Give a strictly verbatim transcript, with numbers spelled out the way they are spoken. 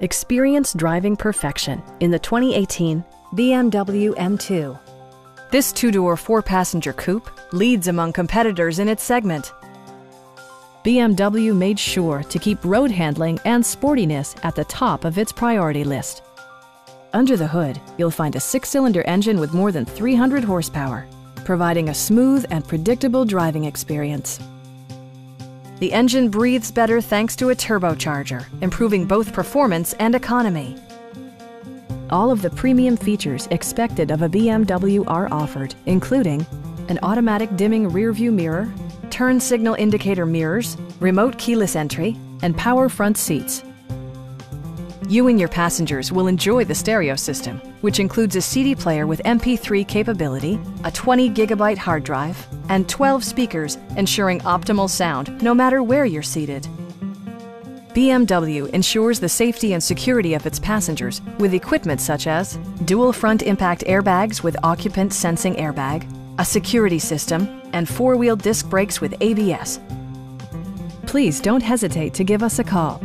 Experience driving perfection in the twenty eighteen B M W M two. This two-door, four-passenger coupe leads among competitors in its segment. B M W made sure to keep road handling and sportiness at the top of its priority list. Under the hood, you'll find a six-cylinder engine with more than three hundred horsepower, providing a smooth and predictable driving experience. The engine breathes better thanks to a turbocharger, improving both performance and economy. All of the premium features expected of a B M W are offered, including an automatic dimming rearview mirror, turn signal indicator mirrors, remote keyless entry, and power front seats. You and your passengers will enjoy the stereo system, which includes a C D player with M P three capability, a twenty gigabyte hard drive, and twelve speakers, ensuring optimal sound no matter where you're seated. B M W ensures the safety and security of its passengers with equipment such as dual front impact airbags with occupant sensing airbag, a security system, and four-wheel disc brakes with A B S. Please don't hesitate to give us a call.